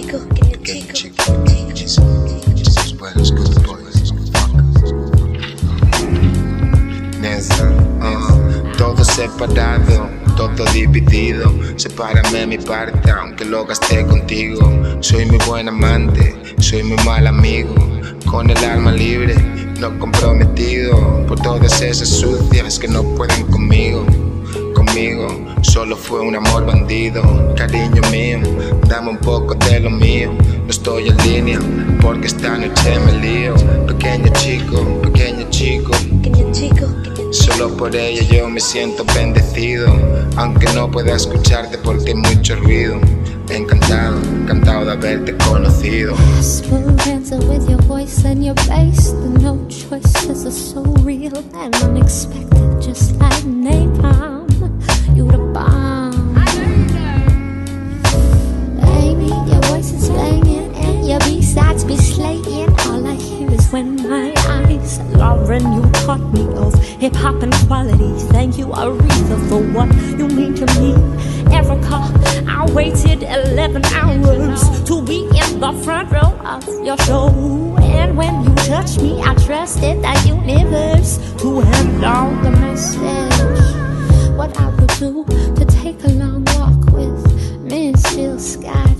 chico, pequeño chico, todo separado, todo dividido. Sepárame mi parte, aunque lo gasté contigo. Soy muy buen amante, soy muy mal amigo. Con el alma libre, no comprometido. Por todas esas sucias que no pueden conmigo. Solo fue un amor bandido. Cariño mío, dame un poco de lo mío. No estoy en línea, porque esta noche me lío. Pequeño chico, pequeño chico, pequeño chico. Solo por ella yo me siento bendecido. Aunque no pueda escucharte porque hay mucho ruido. Encantado, encantado de haberte conocido. When my eyes are open, you taught me of hip-hop and quality. Thank you, Aretha, for what you mean to me. Erica, I waited 11 hours to be in the front row of your show. And when you touched me, I trusted the universe to handle the message. What I would do to take a long walk with Miss Jill Scott,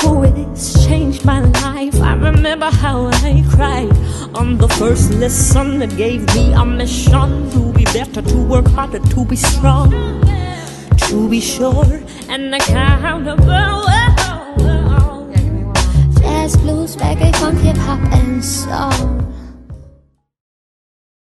who it's changed my life. I remember how I cried on the first lesson that gave me a mission to be better, to work harder, to be strong, to be sure and accountable. Jazz, blues, reggae, funk, hip hop and soul.